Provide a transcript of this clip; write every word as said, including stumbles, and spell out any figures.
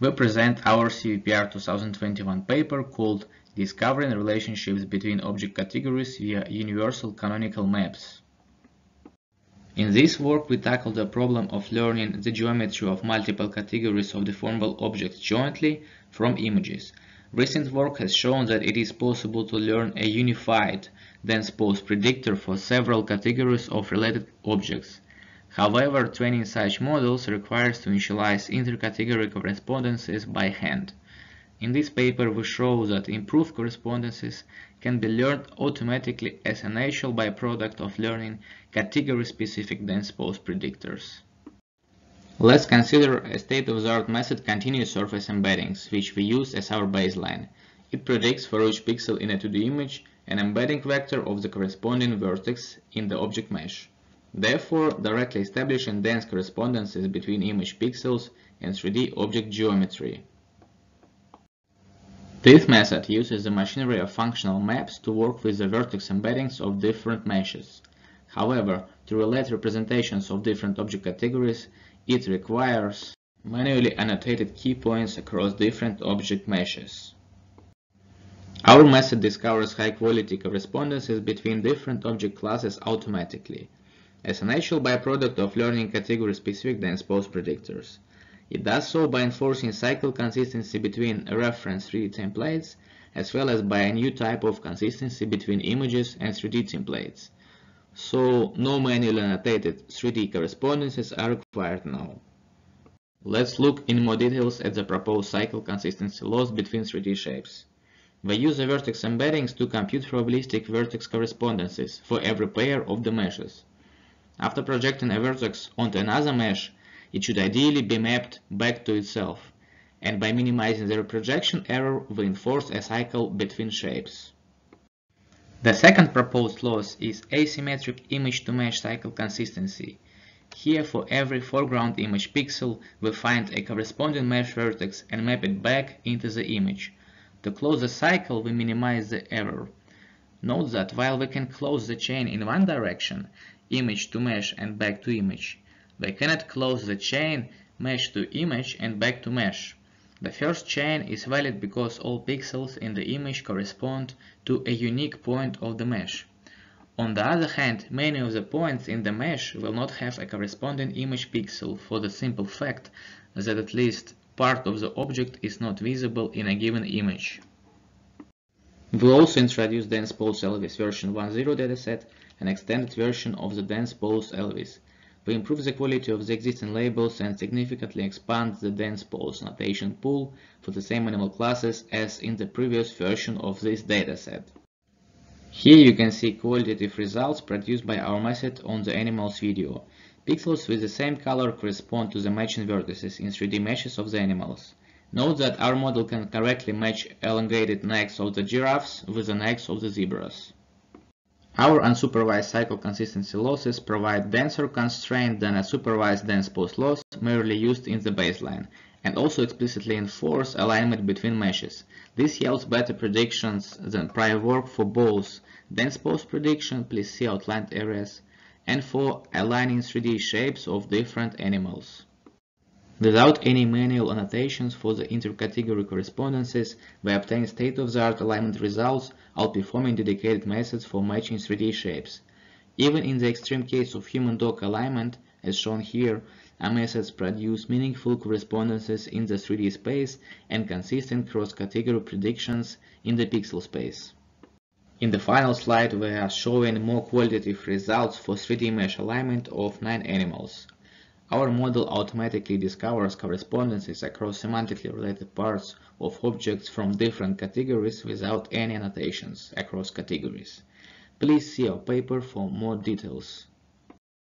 we present our C V P R two thousand twenty-one paper called Discovering Relationships Between Object Categories via Universal Canonical Maps. In this work, we tackle the problem of learning the geometry of multiple categories of deformable objects jointly from images. Recent work has shown that it is possible to learn a unified DensePose predictor for several categories of related objects. However, training such models requires to initialize intercategory correspondences by hand. In this paper, we show that improved correspondences can be learned automatically as a natural byproduct of learning category-specific DensePose predictors. Let's consider a state-of-the-art method continuous surface embeddings, which we use as our baseline. It predicts for each pixel in a two D image an embedding vector of the corresponding vertex in the object mesh. Therefore, directly establishing dense correspondences between image pixels and three D object geometry. This method uses the machinery of functional maps to work with the vertex embeddings of different meshes. However, to relate representations of different object categories, it requires manually annotated key points across different object meshes. Our method discovers high-quality correspondences between different object classes automatically, as a natural byproduct of learning category-specific DensePose predictors. It does so by enforcing cycle consistency between reference three D templates, as well as by a new type of consistency between images and three D templates. So, no manually annotated three D correspondences are required now. Let's look in more details at the proposed cycle consistency loss between three D shapes. We use the vertex embeddings to compute probabilistic vertex correspondences for every pair of the meshes. After projecting a vertex onto another mesh, it should ideally be mapped back to itself, and by minimizing the reprojection error, we enforce a cycle between shapes. The second proposed loss is asymmetric image-to-mesh cycle consistency. Here, for every foreground image pixel, we find a corresponding mesh vertex and map it back into the image. To close the cycle, we minimize the error. Note that while we can close the chain in one direction, image to mesh and back to image, we cannot close the chain mesh to image and back to mesh. The first chain is valid because all pixels in the image correspond to a unique point of the mesh. On the other hand, many of the points in the mesh will not have a corresponding image pixel for the simple fact that at least part of the object is not visible in a given image. We also introduced DensePose Elvis version one point zero dataset, an extended version of the DensePose Elvis. We improve the quality of the existing labels and significantly expand the DensePose notation pool for the same animal classes as in the previous version of this dataset. Here you can see qualitative results produced by our method on the animals video. Pixels with the same color correspond to the matching vertices in three D meshes of the animals. Note that our model can correctly match elongated necks of the giraffes with the necks of the zebras. Our unsupervised cycle consistency losses provide denser constraint than a supervised DensePose loss merely used in the baseline, and also explicitly enforce alignment between meshes. This yields better predictions than prior work for both DensePose prediction, please see outlined areas, and for aligning three D shapes of different animals. Without any manual annotations for the intercategory correspondences, we obtain state-of-the-art alignment results outperforming dedicated methods for matching three D shapes. Even in the extreme case of human-dog alignment, as shown here, our methods produce meaningful correspondences in the three D space and consistent cross-category predictions in the pixel space. In the final slide, we are showing more qualitative results for three D mesh alignment of nine animals. Our model automatically discovers correspondences across semantically related parts of objects from different categories without any annotations across categories. Please see our paper for more details.